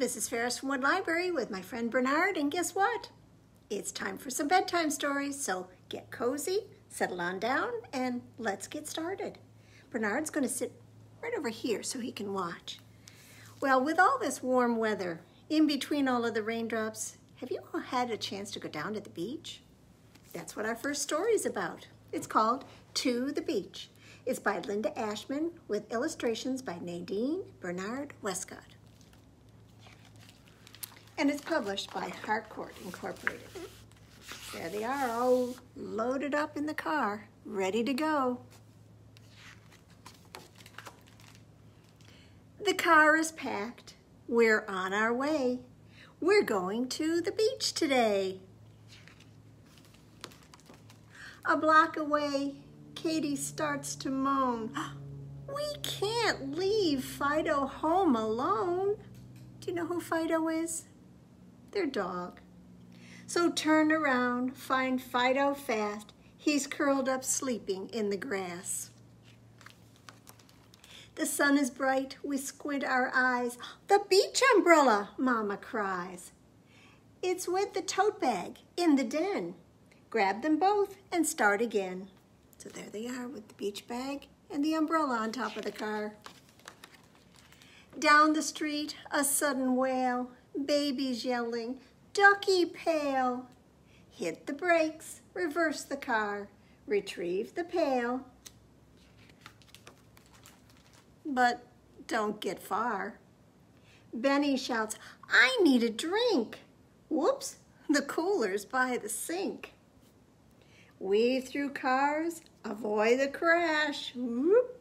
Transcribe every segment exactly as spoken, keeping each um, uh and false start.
Missus Ferris from Wood Library with my friend Bernard, and guess what? It's time for some bedtime stories, so get cozy, settle on down, and let's get started. Bernard's going to sit right over here so he can watch. Well, with all this warm weather, in between all of the raindrops, have you all had a chance to go down to the beach? That's what our first story is about. It's called To the Beach. It's by Linda Ashman with illustrations by Nadine Bernard-Westcott. And it's published by Harcourt Incorporated. There they are, all loaded up in the car, ready to go. The car is packed. We're on our way. We're going to the beach today. A block away, Katie starts to moan. We can't leave Fido home alone. Do you know who Fido is? Their dog. So turn around, find Fido fast. He's curled up sleeping in the grass. The sun is bright, we squint our eyes. The beach umbrella, Mama cries. It's with the tote bag in the den. Grab them both and start again. So there they are with the beach bag and the umbrella on top of the car. Down the street, a sudden wail, babies yelling, ducky pail. Hit the brakes, reverse the car, retrieve the pail. But don't get far. Benny shouts, I need a drink. Whoops, the cooler's by the sink. Weave through cars, avoid the crash. Whoop.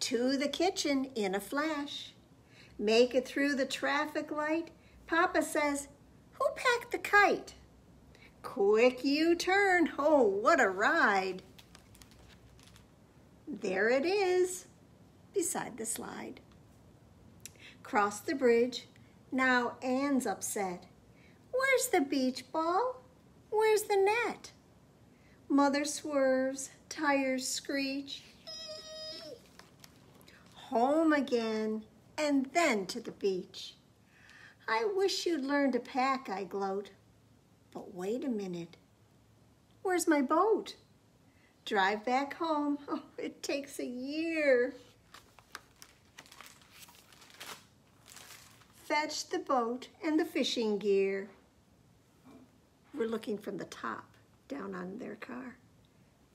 To the kitchen in a flash. Make it through the traffic light. Papa says, who packed the kite? Quick U-turn, oh, what a ride. There it is, beside the slide. Cross the bridge, now Anne's upset. Where's the beach ball? Where's the net? Mother swerves, tires screech. Eee! Home again, and then to the beach. I wish you'd learn to pack, I gloat. But wait a minute. Where's my boat? Drive back home. Oh, it takes a year. Fetch the boat and the fishing gear. We're looking from the top down on their car.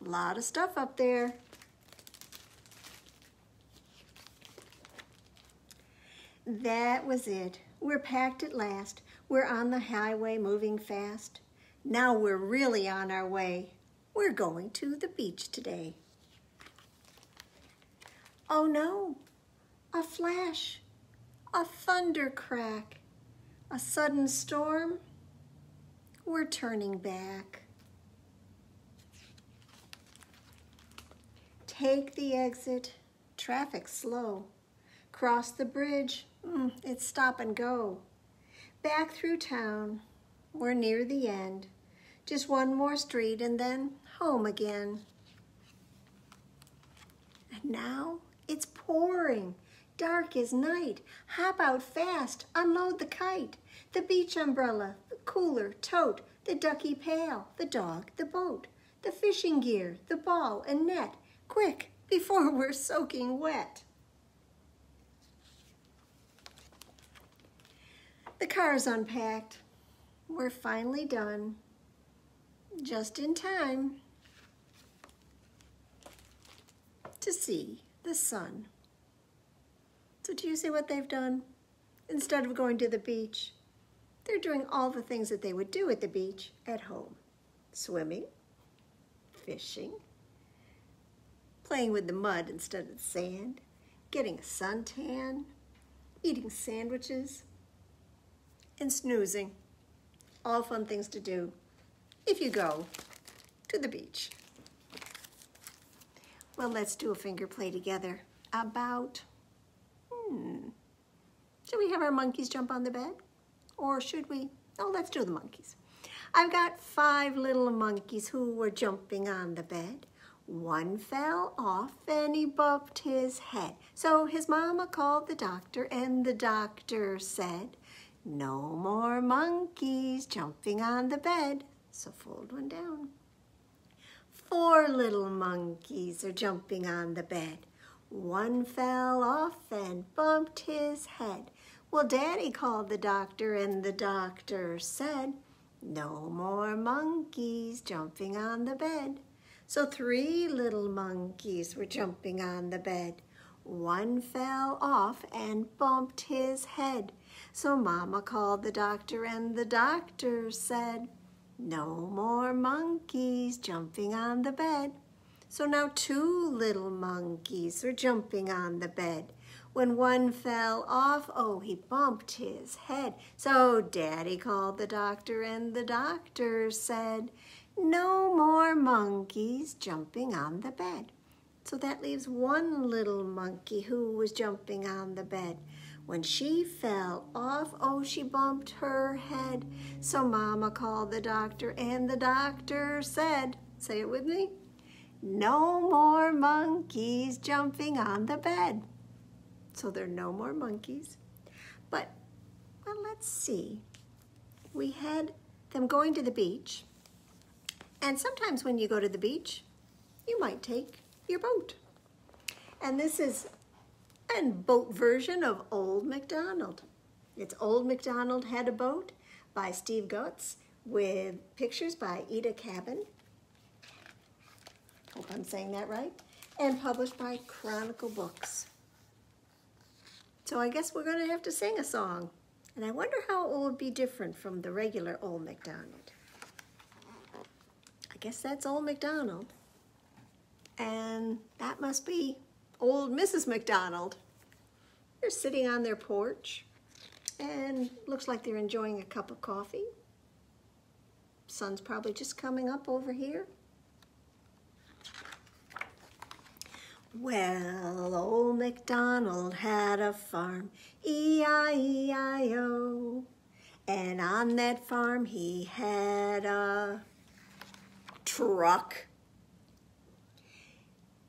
A lot of stuff up there. That was it. We're packed at last. We're on the highway moving fast. Now we're really on our way. We're going to the beach today. Oh no, a flash, a thunder crack, a sudden storm. We're turning back. Take the exit, traffic's slow. Cross the bridge, mm, it's stop and go. Back through town, we're near the end. Just one more street and then home again. And now it's pouring, dark as night. Hop out fast, unload the kite, the beach umbrella, cooler, tote, the ducky pail, the dog, the boat, the fishing gear, the ball and net. Quick, before we're soaking wet. The car's unpacked. We're finally done. Just in time to see the sun. So do you see what they've done? Instead of going to the beach, they're doing all the things that they would do at the beach at home. Swimming, fishing, playing with the mud instead of the sand, getting a suntan, eating sandwiches, and snoozing. All fun things to do if you go to the beach. Well, let's do a finger play together about, hmm, should we have our monkeys jump on the bed? Or should we? Oh, let's do the monkeys. I've got five little monkeys who were jumping on the bed. One fell off and he bumped his head. So his mama called the doctor and the doctor said, no more monkeys jumping on the bed. So fold one down. Four little monkeys are jumping on the bed. One fell off and bumped his head. Well, Daddy called the doctor and the doctor said, no more monkeys jumping on the bed. So three little monkeys were jumping on the bed. One fell off and bumped his head. So Mama called the doctor and the doctor said, no more monkeys jumping on the bed. So now two little monkeys were jumping on the bed. When one fell off, oh, he bumped his head. So Daddy called the doctor and the doctor said, no more monkeys jumping on the bed. So that leaves one little monkey who was jumping on the bed. When she fell off, oh, she bumped her head. So Mama called the doctor and the doctor said, say it with me, no more monkeys jumping on the bed. So there are no more monkeys. But, well, let's see. We had them going to the beach. And sometimes when you go to the beach, you might take your boat. And this is a boat version of Old MacDonald. It's Old MacDonald Had a Boat by Steve Goetz with pictures by Ida Cabin. Hope I'm saying that right. And published by Chronicle Books. So I guess we're going to have to sing a song. And I wonder how it will be different from the regular Old MacDonald. I guess that's Old MacDonald. And that must be old Missus MacDonald. They're sitting on their porch and looks like they're enjoying a cup of coffee. Sun's probably just coming up over here. Well, Old MacDonald had a farm, E I E I O, and on that farm he had a truck.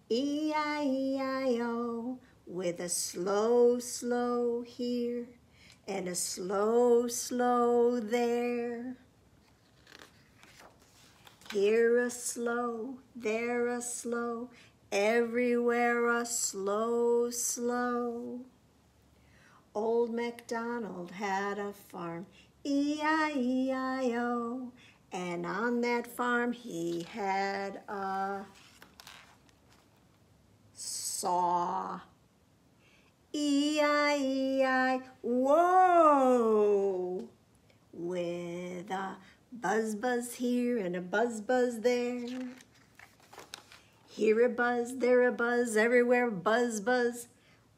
E I E I O, with a slow, slow here, and a slow, slow there. Here a slow, there a slow, everywhere a slow, slow. Old MacDonald had a farm, E I E I O, and on that farm he had a saw. E I E I O, with a buzz buzz here and a buzz buzz there. Here a buzz, there a buzz, everywhere buzz buzz.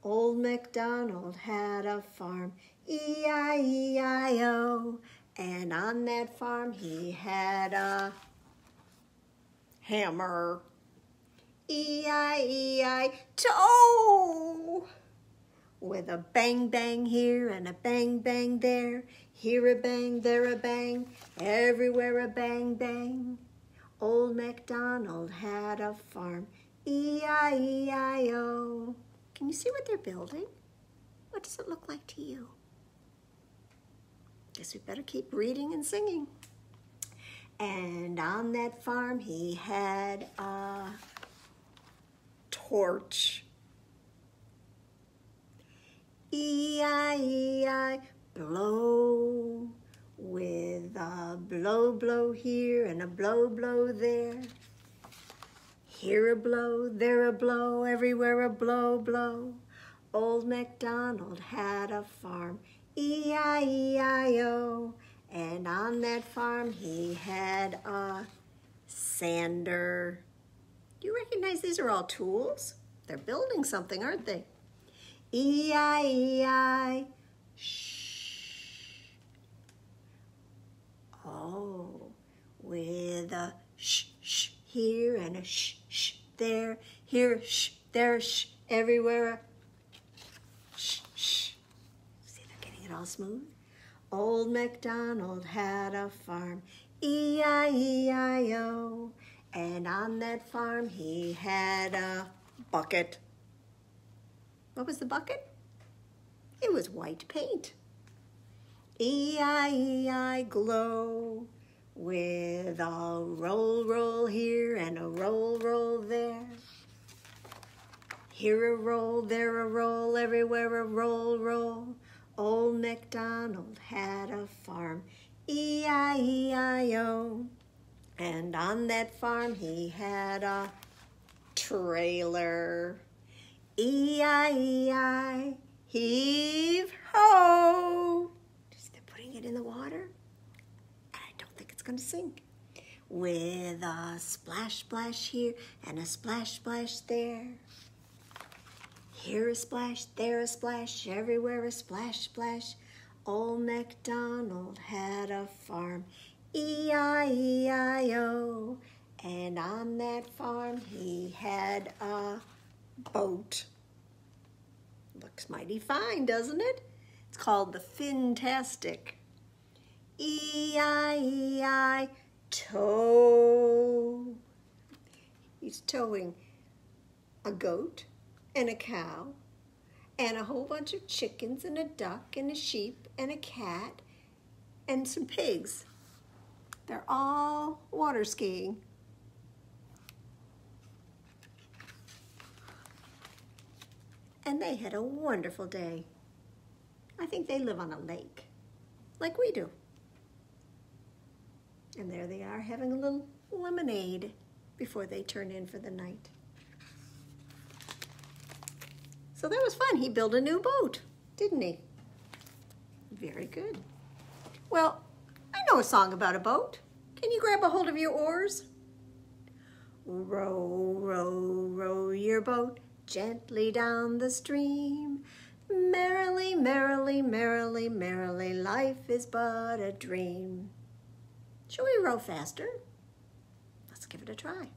Old MacDonald had a farm, E I E I O, and on that farm he had a hammer. E I E I toe, with a bang bang here and a bang bang there. Here a bang, there a bang, everywhere a bang bang. Old MacDonald had a farm, E I E I O. Can you see what they're building? What does it look like to you? Guess we better keep reading and singing. And on that farm he had a torch. E I E I, blow. With a blow, blow here and a blow, blow there. Here a blow, there a blow, everywhere a blow, blow. Old MacDonald had a farm, E I E I O, and on that farm he had a sander. Do you recognize these are all tools? They're building something, aren't they? E I E I, shh. Oh, with a shh, shh here and a shh, shh there, here, shh, there, shh, everywhere, shh, shh. See, they're getting it all smooth. Old MacDonald had a farm, E I E I O, And on that farm, he had a bucket. What was the bucket? It was white paint. E I E I glow, with a roll roll here and a roll roll there. Here a roll, there a roll, everywhere a roll roll. Old MacDonald had a farm, E I E I O. And on that farm he had a trailer, E I E I, heave ho. Just they're putting it in the water, and I don't think it's gonna sink. With a splash splash here and a splash splash there. Here a splash, there a splash, everywhere a splash splash. Old MacDonald had a farm, E I E I O. And on that farm he had a boat. Looks mighty fine, doesn't it? It's called the Fin-tastic. E I E I, tow. He's towing a goat and a cow and a whole bunch of chickens and a duck and a sheep and a cat and some pigs. They're all water skiing. And they had a wonderful day. I think they live on a lake, like we do. And there they are having a little lemonade before they turn in for the night. So that was fun. He built a new boat, didn't he? Very good. Well, I know a song about a boat. Can you grab a hold of your oars? Row, row, row your boat gently down the stream. Merrily, merrily, merrily, merrily, life is but a dream. Shall we row faster? Let's give it a try.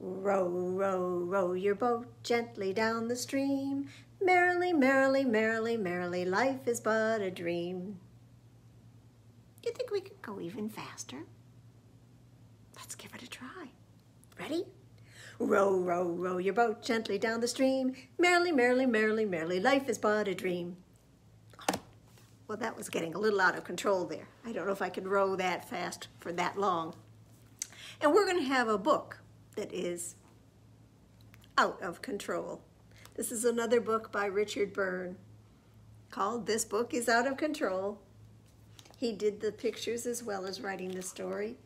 Row, row, row your boat gently down the stream. Merrily, merrily, merrily, merrily, life is but a dream. You think we could go even faster? Let's give it a try. Ready? Row, row, row your boat gently down the stream. Merrily, merrily, merrily, merrily, life is but a dream. Oh, well, that was getting a little out of control there. I don't know if I could row that fast for that long. And we're going to have a book that is out of control. This is another book by Richard Byrne called This Book is Out of Control. He did the pictures as well as writing the story.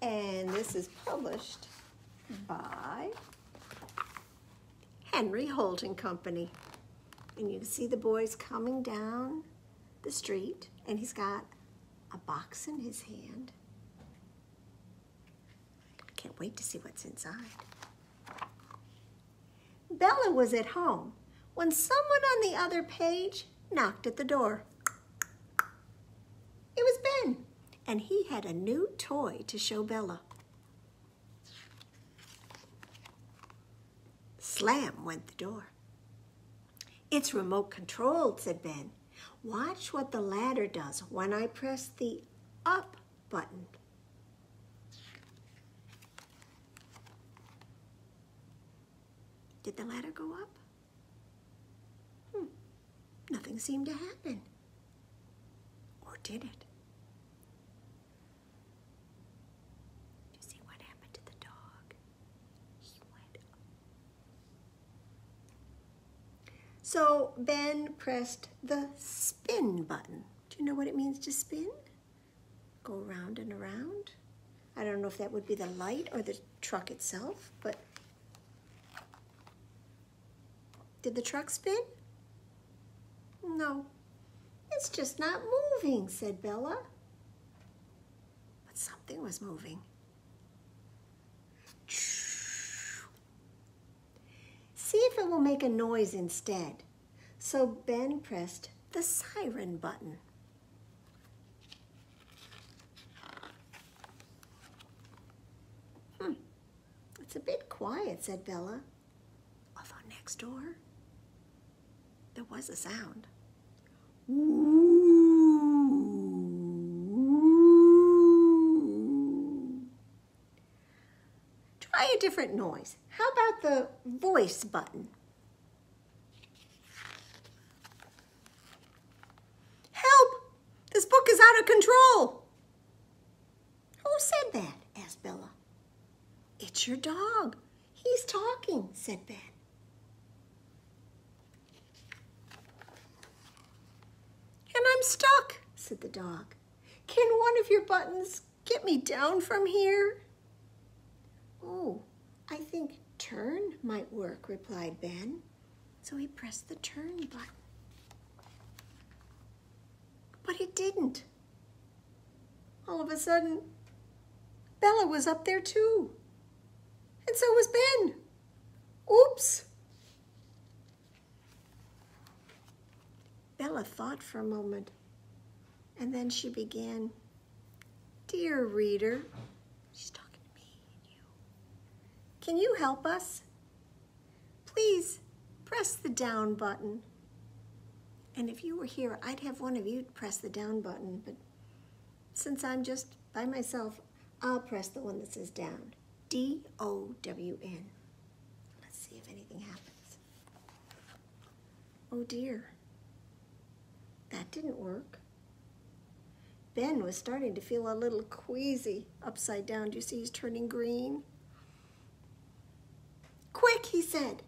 And this is published by Henry Holt and Company. And you can see the boys coming down the street, and he's got a box in his hand. I can't wait to see what's inside. Bella was at home when someone on the other page knocked at the door. It was Ben, and he had a new toy to show Bella. Slam went the door. It's remote controlled, said Ben. Watch what the ladder does when I press the up button. Did the ladder go up? Hmm. Nothing seemed to happen. Or did it? So Ben pressed the spin button. Do you know what it means to spin? Go around and around. I don't know if that would be the light or the truck itself, but did the truck spin? No, it's just not moving, said Bella. But something was moving. See if it will make a noise instead. So Ben pressed the siren button. Hmm, it's a bit quiet, said Bella. Although next door, there was a sound. different noise. How about the voice button? Help! This book is out of control! Who said that? Asked Bella. It's your dog. He's talking, said Ben. And I'm stuck, said the dog. Can one of your buttons get me down from here? Oh, I think turn might work, replied Ben. So he pressed the turn button. But it didn't. All of a sudden, Bella was up there too. And so was Ben. Oops. Bella thought for a moment, and then she began, "Dear reader," she's talking to me and you, "can you help us? Please press the down button." And if you were here, I'd have one of you press the down button, but since I'm just by myself, I'll press the one that says down. D O W N. Let's see if anything happens. Oh dear. That didn't work. Ben was starting to feel a little queasy upside down. Do you see he's turning green? Quick, he said.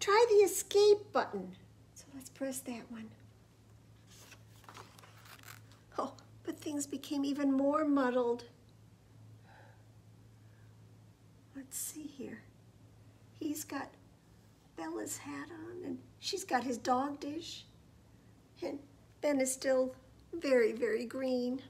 Try the escape button. So let's press that one. Oh, but things became even more muddled. Let's see here. He's got Bella's hat on, and she's got his dog dish. And Ben is still very, very green.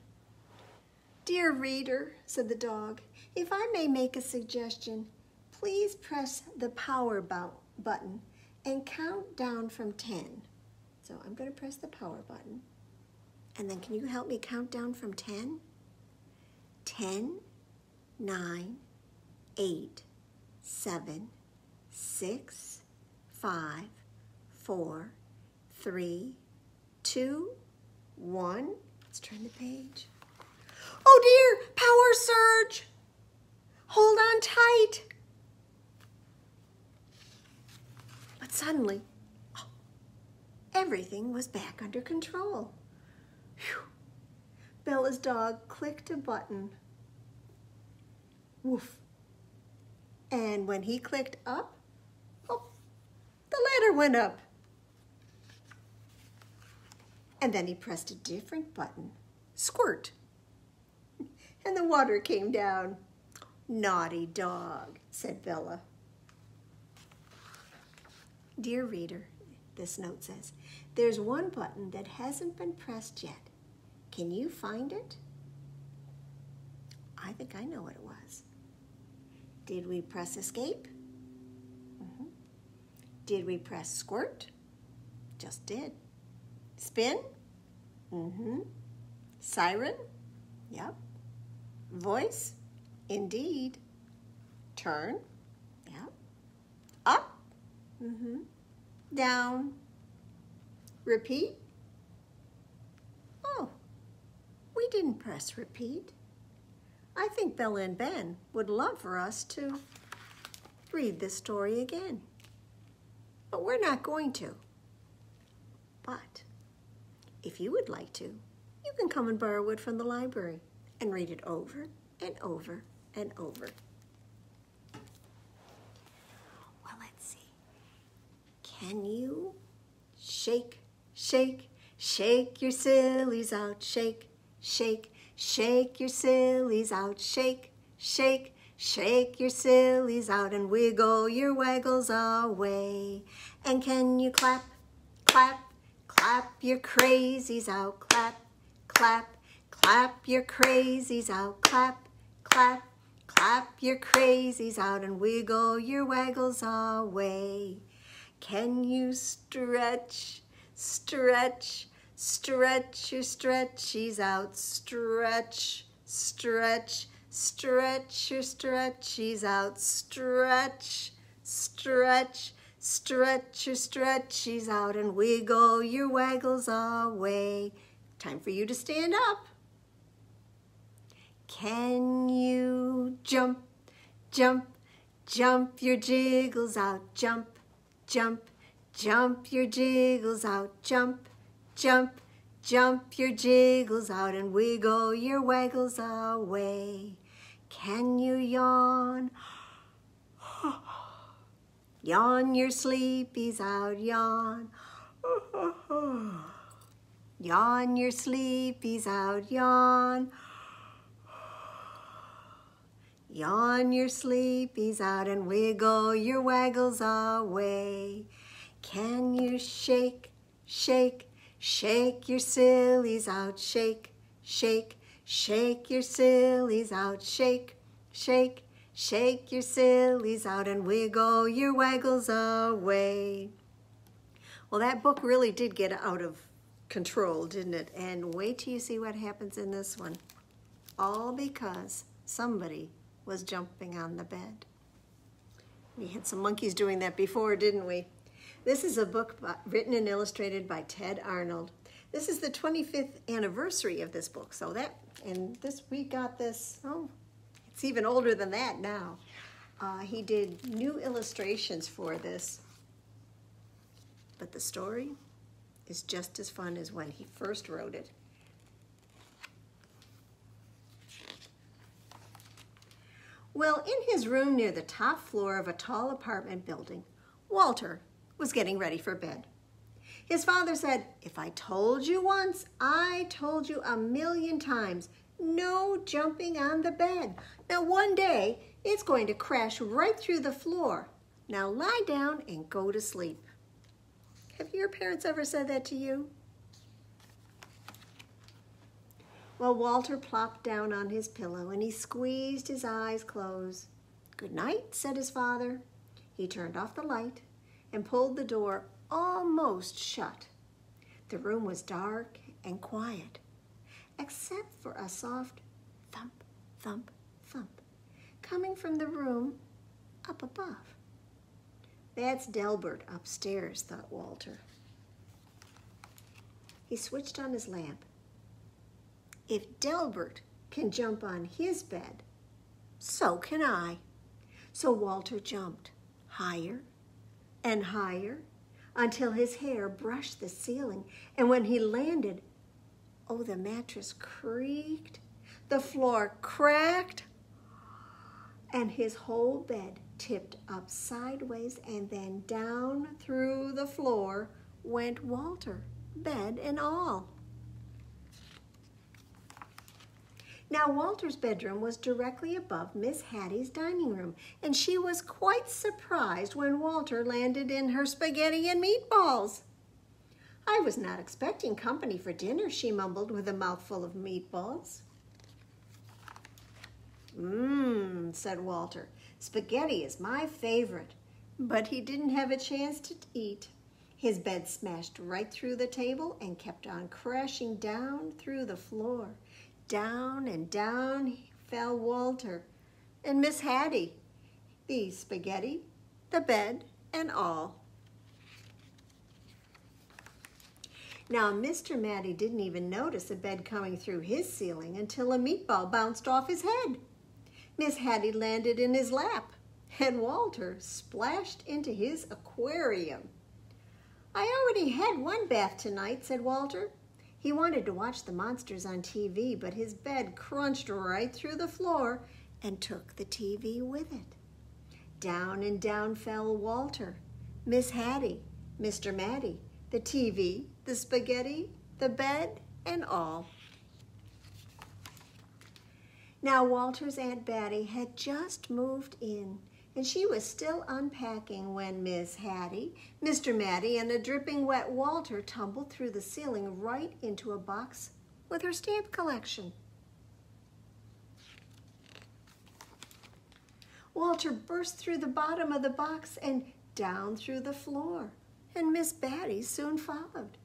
"Dear reader," said the dog, "if I may make a suggestion, please press the power button and count down from ten. So I'm going to press the power button. And then can you help me count down from ten? ten, nine, eight, seven, six, five, four, three, two, one. Let's turn the page. Oh dear, power surge. Hold on tight. But suddenly, oh, everything was back under control. Whew. Bella's dog clicked a button. Woof. And when he clicked up, oh, the ladder went up. And then he pressed a different button. Squirt. And the water came down. "Naughty dog," said Bella. "Dear reader," this note says, "there's one button that hasn't been pressed yet. Can you find it?" I think I know what it was. Did we press escape? Mm-hmm. Did we press squirt? Just did. Spin? Mm-hmm. Siren? Yep. Voice? Indeed. Turn? Yep. Up? Mm-hmm. Down? Repeat? Oh, we didn't press repeat. I think Bella and Ben would love for us to read this story again, but we're not going to. But if you would like to, you can come and borrow wood from the library and read it over and over and over. Well, let's see. Can you shake, shake, shake your sillies out? Shake, shake, shake your sillies out. Shake, shake, shake your sillies out and wiggle your waggles away. And can you clap, clap? Clap your crazies out, clap, clap, clap your crazies out, clap, clap, clap your crazies out and wiggle your waggles away. Can you stretch, stretch, stretch your stretchies out, stretch, stretch, stretch your stretchies out, stretch, stretch. Stretch your stretchies out and wiggle your waggles away. Time for you to stand up. Can you jump, jump, Jump your jiggles out, jump, jump, jump your jiggles out, jump, jump, jump your jiggles out and wiggle your waggles away. Can you yawn? Yawn your sleepies out, yawn. Yawn your sleepies out, yawn. Yawn your sleepies out and wiggle your waggles away. Can you shake, shake, shake your sillies out, shake, shake, shake your sillies out, shake, shake, shake your sillies out and wiggle your waggles away. Well, that book really did get out of control, didn't it? And wait till you see what happens in this one. All because somebody was jumping on the bed. We had some monkeys doing that before, didn't we? This is a book by, written and illustrated by Tedd Arnold. This is the twenty-fifth anniversary of this book, so that, and this, we got this, oh, it's even older than that now. Uh, he did new illustrations for this, but the story is just as fun as when he first wrote it. Well, in his room near the top floor of a tall apartment building, Walter was getting ready for bed. His father said, "If I told you once, I told you a million times, no jumping on the bed. Now one day, it's going to crash right through the floor. Now lie down and go to sleep." Have your parents ever said that to you? Well, Walter plopped down on his pillow and he squeezed his eyes closed. "Good night," said his father. He turned off the light and pulled the door almost shut. The room was dark and quiet, except for a soft thump, thump, thump, coming from the room up above. "That's Delbert upstairs," thought Walter. He switched on his lamp. If Delbert can jump on his bed, so can I. So Walter jumped higher and higher until his hair brushed the ceiling. And when he landed, oh, the mattress creaked, the floor cracked, and his whole bed tipped up sideways and then down through the floor went Walter, bed and all. Now, Walter's bedroom was directly above Miss Hattie's dining room, and she was quite surprised when Walter landed in her spaghetti and meatballs. "I was not expecting company for dinner," she mumbled with a mouthful of meatballs. "Mmm," said Walter. "Spaghetti is my favorite." But he didn't have a chance to eat. His bed smashed right through the table and kept on crashing down through the floor. Down and down fell Walter and Miss Hattie, the spaghetti, the bed, and all. Now, Mister Matty didn't even notice a bed coming through his ceiling until a meatball bounced off his head. Miss Hattie landed in his lap, and Walter splashed into his aquarium. "I already had one bath tonight," said Walter. He wanted to watch the monsters on T V, but his bed crunched right through the floor and took the T V with it. Down and down fell Walter, Miss Hattie, Mister Matty, the T V, the spaghetti, the bed, and all. Now Walter's Aunt Betty had just moved in, and she was still unpacking when Miss Hattie, Mister Matty, and a dripping wet Walter tumbled through the ceiling right into a box with her stamp collection. Walter burst through the bottom of the box and down through the floor, and Miss Batty soon followed.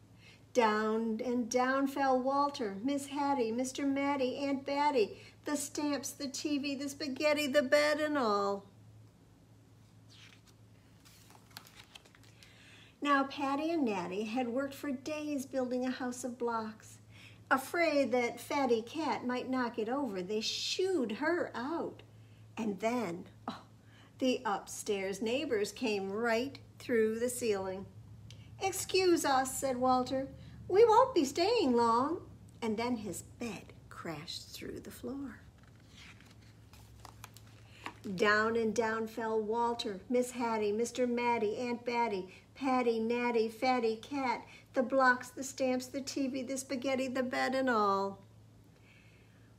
Down and down fell Walter, Miss Hattie, Mister Matty, Aunt Betty, the stamps, the T V, the spaghetti, the bed, and all. Now, Patty and Natty had worked for days building a house of blocks. Afraid that Fatty Cat might knock it over, they shooed her out. And then, oh, The upstairs neighbors came right through the ceiling. "Excuse us," said Walter. "We won't be staying long." And then his bed crashed through the floor. Down and down fell Walter, Miss Hattie, Mister Matty, Aunt Batty, Patty, Natty, Fatty, Cat, the blocks, the stamps, the T V, the spaghetti, the bed, and all.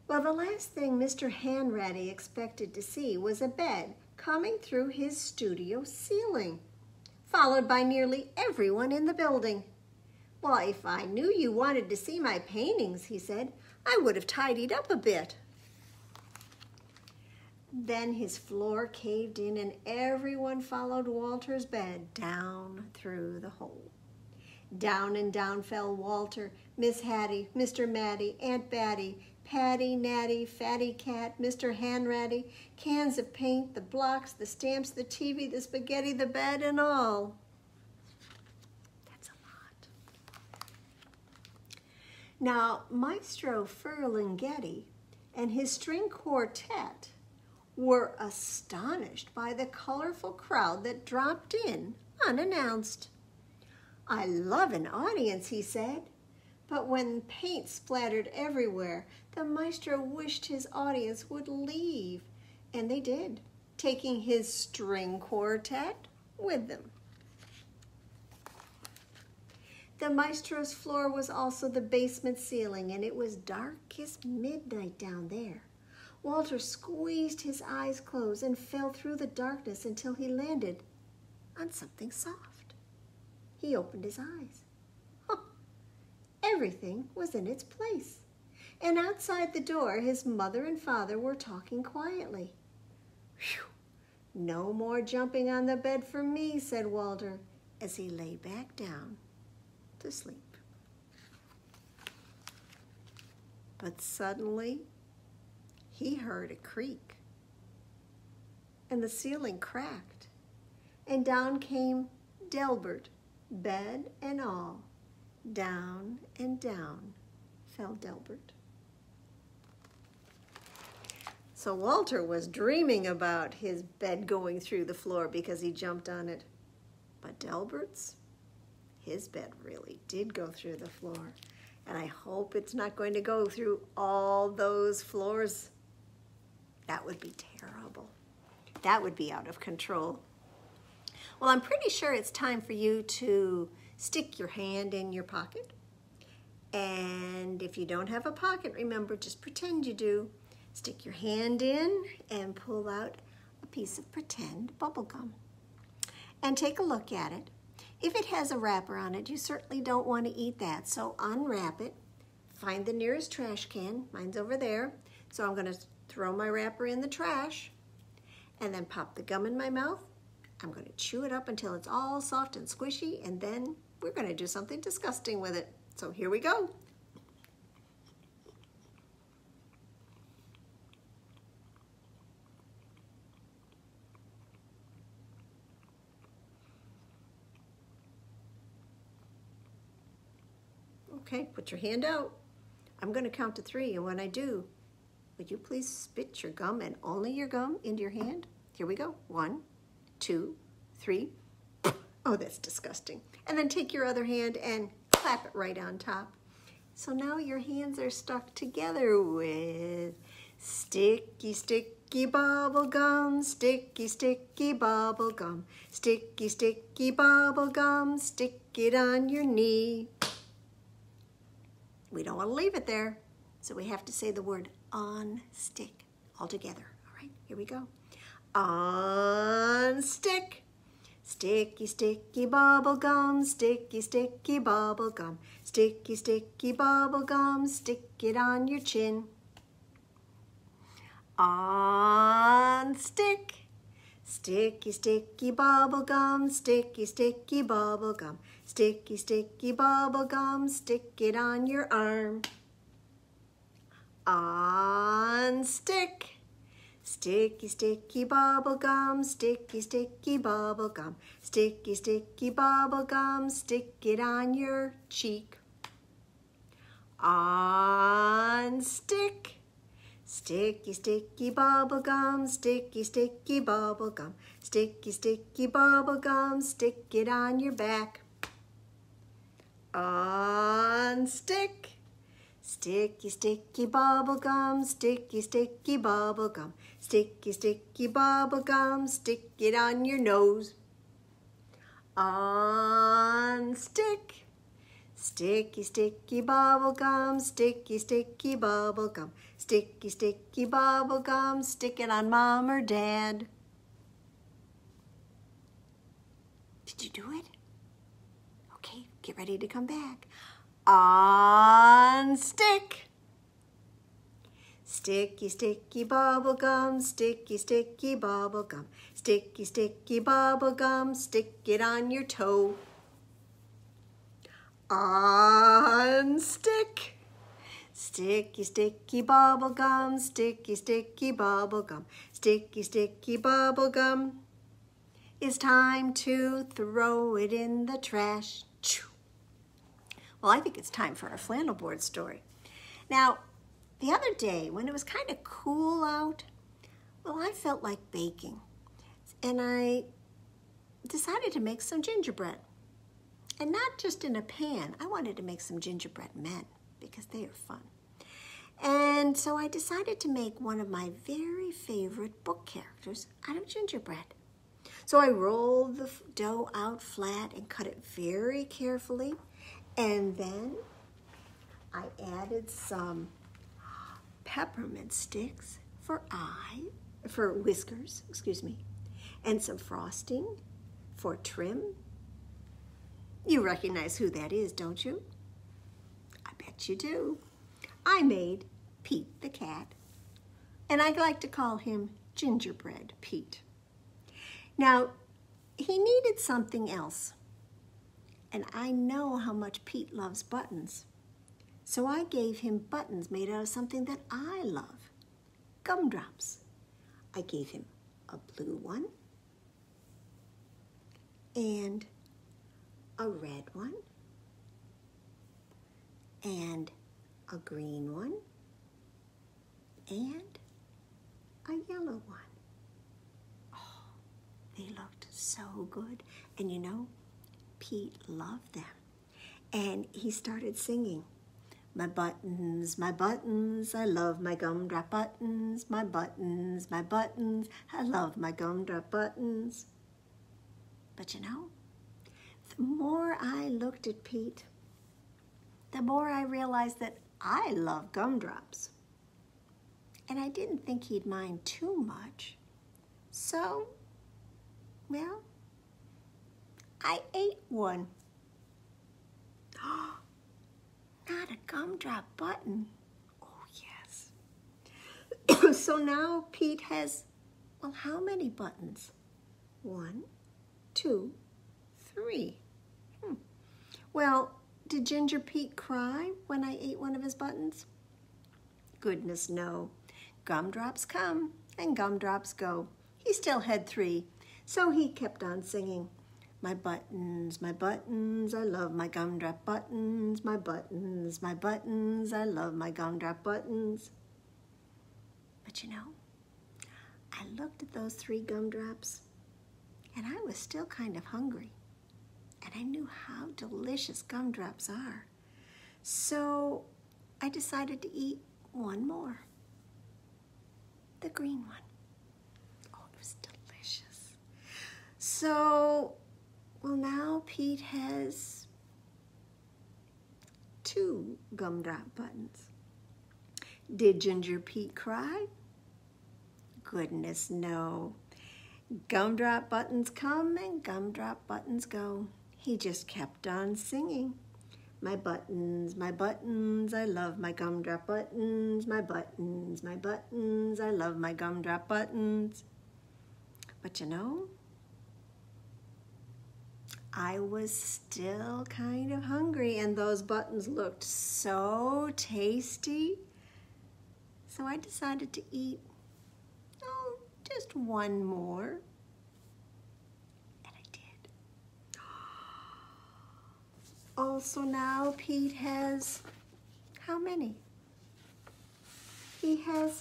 Well, the last thing Mister Hanratty expected to see was a bed coming through his studio ceiling, followed by nearly everyone in the building. "Well, if I knew you wanted to see my paintings," he said, "I would have tidied up a bit." Then his floor caved in and everyone followed Walter's bed down through the hole. Down and down fell Walter, Miss Hattie, Mister Matty, Aunt Batty, Patty, Natty, Fatty Cat, Mister Hanratty, cans of paint, the blocks, the stamps, the T V, the spaghetti, the bed, and all. That's a lot. Now, Maestro Ferlinghetti and his string quartet were astonished by the colorful crowd that dropped in unannounced. "I love an audience," he said, but when paint splattered everywhere, the maestro wished his audience would leave, and they did, taking his string quartet with them. The maestro's floor was also the basement ceiling, and it was dark as midnight down there. Walter squeezed his eyes closed and fell through the darkness until he landed on something soft. He opened his eyes. Huh. Everything was in its place. And outside the door, his mother and father were talking quietly. "Phew, no more jumping on the bed for me," said Walter as he lay back down to sleep. But suddenly, he heard a creak, and the ceiling cracked, and down came Delbert, bed and all. Down and down fell Delbert. So Walter was dreaming about his bed going through the floor because he jumped on it. But Delbert's, his bed really did go through the floor. And I hope it's not going to go through all those floors. That would be terrible. That would be out of control. Well, I'm pretty sure it's time for you to stick your hand in your pocket. And if you don't have a pocket, remember, just pretend you do. Stick your hand in and pull out a piece of pretend bubble gum. And take a look at it. If it has a wrapper on it, you certainly don't want to eat that. So unwrap it. Find the nearest trash can. Mine's over there. So I'm going to throw my wrapper in the trash and then pop the gum in my mouth. I'm going to chew it up until it's all soft and squishy, and then we're going to do something disgusting with it. So here we go. Okay, put your hand out. I'm going to count to three, and when I do, would you please spit your gum, and only your gum, into your hand? Here we go. One, two, three. Oh, that's disgusting. And then take your other hand and clap it right on top. So now your hands are stuck together with sticky, sticky bubble gum, sticky, sticky bubble gum, sticky, sticky bubble gum, stick it on your knee. We don't want to leave it there, so we have to say the word unstick all together. All right, here we go. Unstick. Sticky, sticky bubble gum, sticky, sticky bubble gum, sticky, sticky bubble gum, stick it on your chin. Unstick. Sticky, sticky bubble gum, sticky, sticky bubble gum, sticky, sticky bubble gum, stick it on your arm. Unstick. Sticky, sticky bubble gum, sticky, sticky bubble gum, sticky, sticky bubble gum, stick it on your cheek. Unstick. Sticky, sticky bubble gum, sticky, sticky bubble gum, sticky, sticky bubble gum, stick it on your back. Unstick. Sticky, sticky bubble gum, sticky, sticky bubble gum, sticky, sticky bubble gum, stick it on your nose. Unstick. Sticky, sticky bubble gum, sticky, sticky bubble gum, sticky, sticky bubble gum, stick it on mom or dad. Did you do it? Okay, get ready to come back. Unstick. Sticky, sticky bubble gum, sticky, sticky bubble gum, sticky, sticky bubble gum, stick it on your toe. Unstick. Sticky, sticky bubble gum, sticky, sticky bubble gum, sticky, sticky bubble gum. It's time to throw it in the trash. Choo. Well, I think it's time for our flannel board story. Now, the other day when it was kind of cool out, well, I felt like baking, and I decided to make some gingerbread. And not just in a pan, I wanted to make some gingerbread men because they are fun. And so I decided to make one of my very favorite book characters out of gingerbread. So I rolled the dough out flat and cut it very carefully. And then I added some peppermint sticks for eye, for whiskers, excuse me, and some frosting for trim. You recognize who that is, don't you? I bet you do. I made Pete the cat, and I'd like to call him Gingerbread Pete. Now, he needed something else, and I know how much Pete loves buttons, so I gave him buttons made out of something that I love, gumdrops. I gave him a blue one and a red one, and a green one, and a yellow one. Oh, they looked so good. And you know, Pete loved them. And he started singing, my buttons, my buttons, I love my gumdrop buttons, my buttons, my buttons, I love my gumdrop buttons. But you know, the more I looked at Pete, the more I realized that I love gumdrops. And I didn't think he'd mind too much. So, well, I ate one. Oh, not a gumdrop button. Oh, yes. So now Pete has, well, how many buttons? One, two, three. Hmm. Well, did Ginger Pete cry when I ate one of his buttons? Goodness, no. Gumdrops come and gumdrops go. He still had three, so he kept on singing, my buttons, my buttons, I love my gumdrop buttons, my buttons, my buttons, I love my gumdrop buttons. But you know, I looked at those three gumdrops, and I was still kind of hungry. And I knew how delicious gumdrops are. So I decided to eat one more, the green one. Oh, it was delicious. So, well, now Pete has two gumdrop buttons. Did Ginger Pete cry? Goodness, no. Gumdrop buttons come and gumdrop buttons go. He just kept on singing. My buttons, my buttons, I love my gumdrop buttons, my buttons, my buttons, I love my gumdrop buttons. But you know, I was still kind of hungry, and those buttons looked so tasty. So I decided to eat, oh, just one more. Oh, so now Pete has how many? He has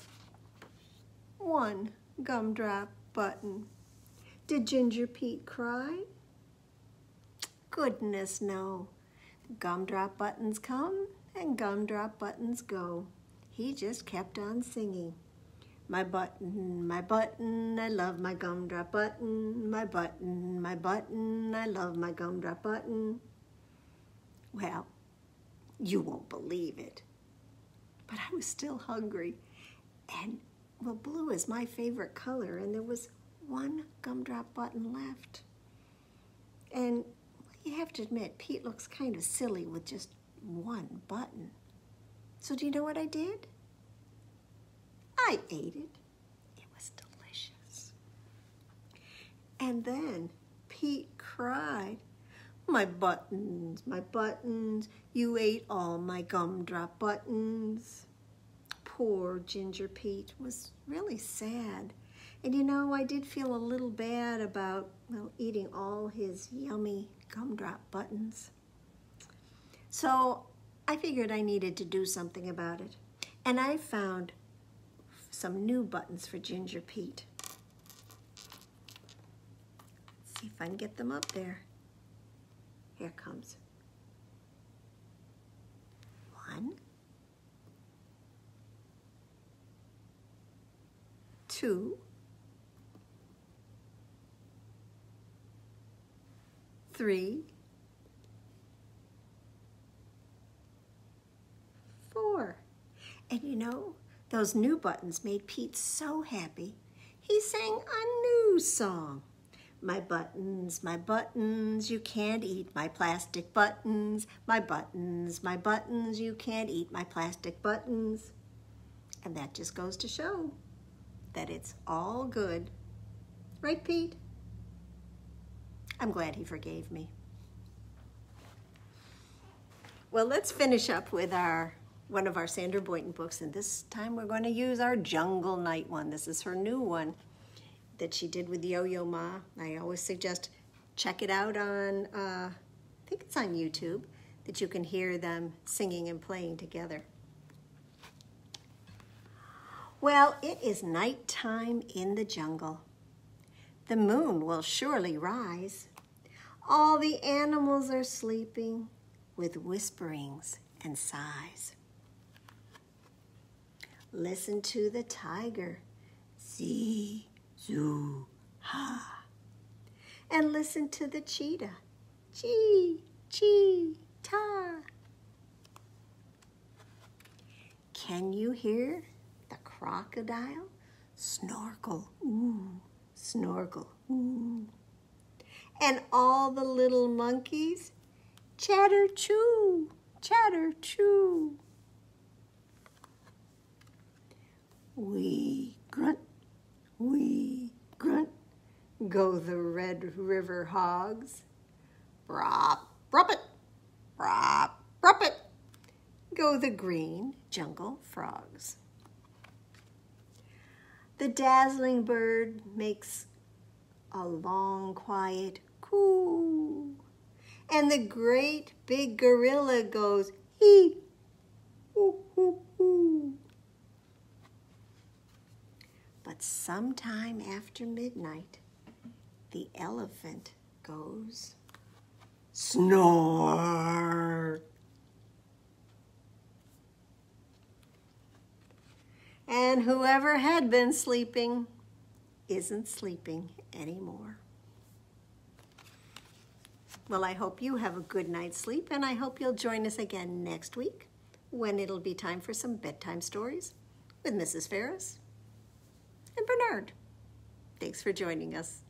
one gumdrop button. Did Ginger Pete cry? Goodness, no. Gumdrop buttons come and gumdrop buttons go. He just kept on singing. My button, my button, I love my gumdrop button. My button, my button, I love my gumdrop button. Well, you won't believe it, but I was still hungry. And, well, blue is my favorite color, and there was one gumdrop button left. And you have to admit, Pete looks kind of silly with just one button. So do you know what I did? I ate it. It was delicious. And then Pete cried, my buttons, my buttons, you ate all my gumdrop buttons. Poor Ginger Pete was really sad. And you know, I did feel a little bad about, well, eating all his yummy gumdrop buttons. So I figured I needed to do something about it. And I found some new buttons for Ginger Pete. Let's see if I can get them up there. Here it comes. One. Two. Three. Four. And you know, those new buttons made Pete so happy, he sang a new song. My buttons, my buttons, you can't eat my plastic buttons. My buttons, my buttons, you can't eat my plastic buttons. And that just goes to show that it's all good. Right, Pete? I'm glad he forgave me. Well, let's finish up with our one of our Sandra Boynton books, and this time we're going to use our Jungle Night one. This is her new one that she did with Yo-Yo Ma. I always suggest check it out on, uh, I think it's on YouTube, that you can hear them singing and playing together. Well, it is nighttime in the jungle. The moon will surely rise. All the animals are sleeping with whisperings and sighs. Listen to the tiger, zee, zoo, ha. And listen to the cheetah, chee, chee, ta. Can you hear the crocodile? Snorkel, ooh, snorkel, ooh. And all the little monkeys, chatter, choo, chatter, choo. Wee grunt, wee grunt, go the Red River hogs. Brop, bruppet, brop, bruppet, go the green jungle frogs. The dazzling bird makes a long, quiet coo, and the great big gorilla goes hee, hoo, hoo, hoo. But sometime after midnight, the elephant goes snore. And whoever had been sleeping isn't sleeping anymore. Well, I hope you have a good night's sleep, and I hope you'll join us again next week when it'll be time for some bedtime stories with Missus Ferris and Bernard. Thanks for joining us.